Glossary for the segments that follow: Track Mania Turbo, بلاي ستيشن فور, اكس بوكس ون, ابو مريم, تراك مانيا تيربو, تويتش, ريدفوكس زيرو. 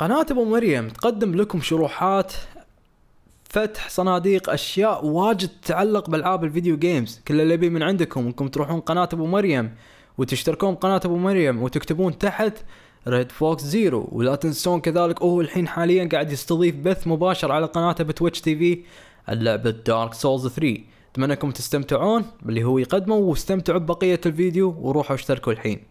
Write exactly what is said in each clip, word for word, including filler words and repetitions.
قناة ابو مريم تقدم لكم شروحات، فتح صناديق، اشياء واجد تتعلق بالعاب الفيديو جيمز. كل اللي يبي من عندكم انكم تروحون قناة ابو مريم وتشتركون قناة ابو مريم وتكتبون تحت ريد فوكس زيرو، ولا تنسون كذلك هو الحين حاليا قاعد يستضيف بث مباشر على قناته بتويتش تي في اللعبة دارك سولز ثري. اتمنى انكم تستمتعون باللي هو يقدمه، واستمتعوا ببقية الفيديو وروحوا اشتركوا الحين.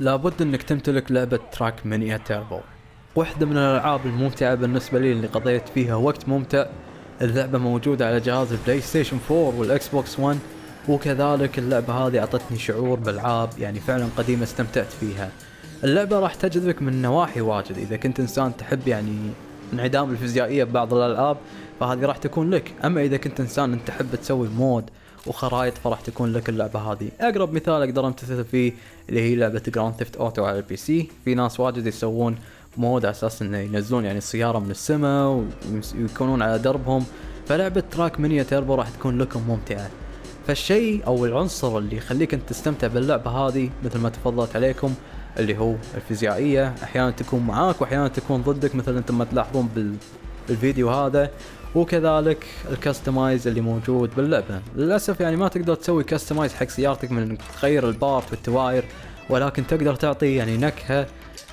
لابد انك تمتلك لعبة تراك مانيا تيربو، واحدة من الالعاب الممتعة بالنسبة لي اللي قضيت فيها وقت ممتع. اللعبة موجودة على جهاز البلاي ستيشن فور والاكس بوكس ون، وكذلك اللعبة هذه اعطتني شعور بالعاب يعني فعلا قديمة استمتعت فيها. اللعبة راح تجذبك من نواحي واجد، اذا كنت انسان تحب يعني انعدام الفيزيائية ببعض الالعاب فهذه راح تكون لك، اما اذا كنت انسان انت تحب تسوي مود وخرائط فراح تكون لك اللعبة هذه. اقرب مثال اقدر امتثل فيه اللي هي لعبة جراند ثيفت اوتو على البي سي. في ناس واجد يسوون مود على اساس انه ينزلون يعني السيارة من السماء ويكونون على دربهم، فلعبة تراك مانيا تيربو راح تكون لكم ممتعة. فالشيء او العنصر اللي يخليك انت تستمتع باللعبة هذه مثل ما تفضلت عليكم اللي هو الفيزيائية، احيانا تكون معاك واحيانا تكون ضدك مثل انتم ما تلاحظون بال بالفيديو هذا، وكذلك الكستمايز اللي موجود باللعبة. للأسف يعني ما تقدر تسوي كستمايز حق سيارتك من انك تغير البارت والتواير، ولكن تقدر تعطي يعني نكهة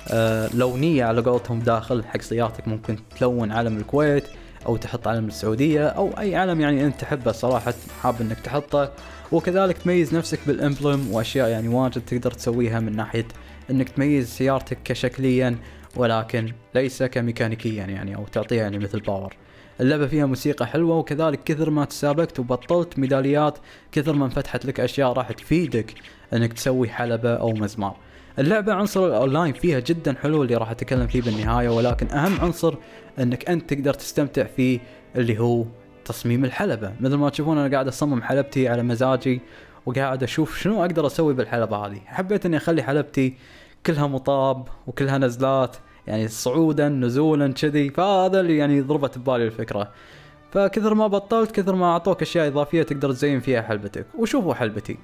آه لونية على قولتهم داخل حق سيارتك. ممكن تلون علم الكويت او تحط علم السعودية او اي علم يعني انت تحبه صراحة حاب انك تحطه، وكذلك تميز نفسك بالامبلم واشياء يعني واجد تقدر تسويها من ناحية انك تميز سيارتك كشكليا ولكن ليس كميكانيكيا يعني، او تعطيها يعني مثل باور. اللعبة فيها موسيقى حلوة، وكذلك كثر ما تسابقت وبطلت ميداليات كثر ما انفتحت لك اشياء راح تفيدك انك تسوي حلبة او مزمار. اللعبة عنصر الاونلاين فيها جدا حلو اللي راح اتكلم فيه بالنهاية، ولكن اهم عنصر انك انت تقدر تستمتع فيه اللي هو تصميم الحلبة. مثل ما تشوفون انا قاعد اصمم حلبتي على مزاجي وقاعد اشوف شنو اقدر اسوي بالحلبة هذه. حبيت اني اخلي حلبتي كلها مطاب وكلها نزلات يعني صعودا نزولا كذي، فهذا اللي يعني ضربت ببالي الفكرة. فكثر ما بطلت كثر ما اعطوك اشياء اضافية تقدر تزين فيها حلبتك. وشوفوا حلبتي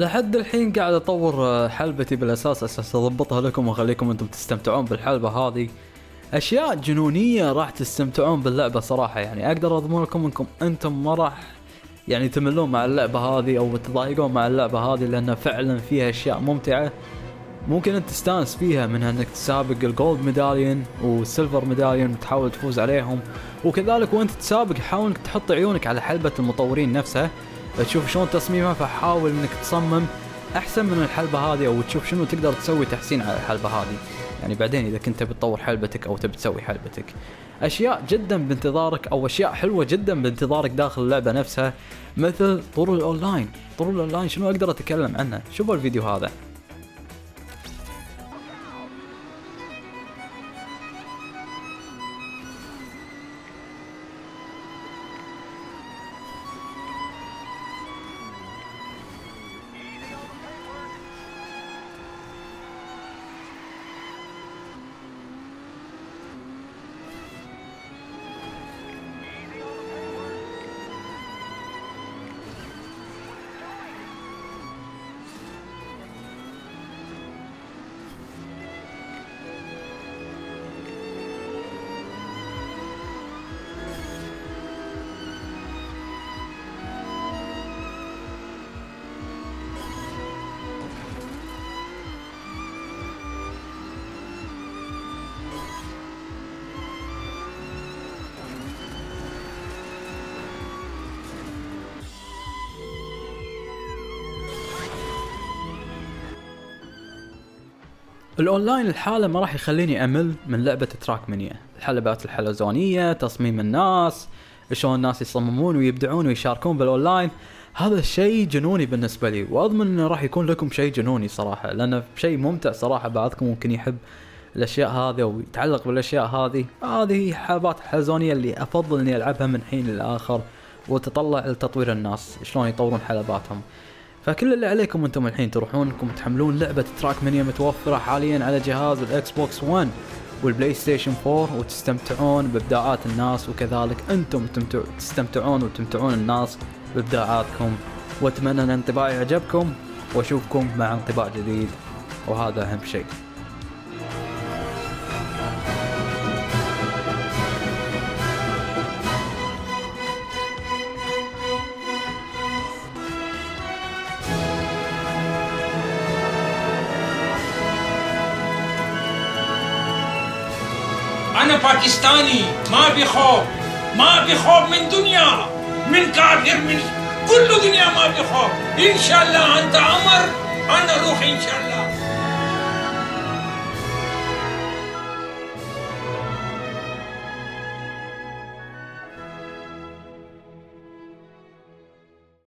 لحد الحين قاعد اطور حلبتي بالاساس اساس اضبطها لكم واخليكم انتم تستمتعون بالحلبة هذه. اشياء جنونية راح تستمتعون باللعبة صراحة، يعني اقدر اضمن لكم انكم انتم ما راح يعني تملون مع اللعبة هذه او تضايقون مع اللعبة هذه، لانها فعلا فيها اشياء ممتعة ممكن انت تستانس فيها، منها انك تسابق الجولد ميداليون والسيلفر ميداليون وتحاول تفوز عليهم. وكذلك وانت تسابق حاول انك تحط عيونك على حلبة المطورين نفسها تشوف شلون تصميمها، فحاول انك تصمم احسن من الحلبة هذه او تشوف شنو تقدر تسوي تحسين على الحلبة هذه يعني بعدين اذا كنت بتطور حلبتك او تبي تسوي حلبتك. اشياء جدا بانتظارك او اشياء حلوة جدا بانتظارك داخل اللعبة نفسها مثل طرق الاونلاين. طرق الاونلاين شنو اقدر اتكلم عنها؟ شوفوا الفيديو هذا. الاونلاين الحالة ما راح يخليني امل من لعبة تراك مانيا، الحلبات الحلزونية، تصميم الناس، شلون الناس يصممون ويبدعون ويشاركون بالاونلاين. هذا الشيء جنوني بالنسبة لي، واضمن انه راح يكون لكم شيء جنوني صراحة، لانه شيء ممتع صراحة. بعضكم ممكن يحب الاشياء هذه ويتعلق بالاشياء هذه، هذه حلبات حلزونية اللي افضل اني العبها من حين للاخر، وتطلع لتطوير الناس شلون يطورون حلباتهم. فكل اللي عليكم انتم الحين تروحونكم تحملون لعبة تراك مانيا، متوفرة حاليا على جهاز الاكس بوكس ون والبلاي ستيشن فور، وتستمتعون بابداعات الناس، وكذلك انتم تستمتعون وتمتعون الناس بابداعاتكم. واتمنى ان انطباعي عجبكم، واشوفكم مع انطباع جديد، وهذا اهم شيء. أنا باكستاني، ما بيخوف، ما بيخوف من دنيا، من كافر، من كل دنيا ما بيخوف. إن شاء الله أنت عمر، أنا روح إن شاء الله.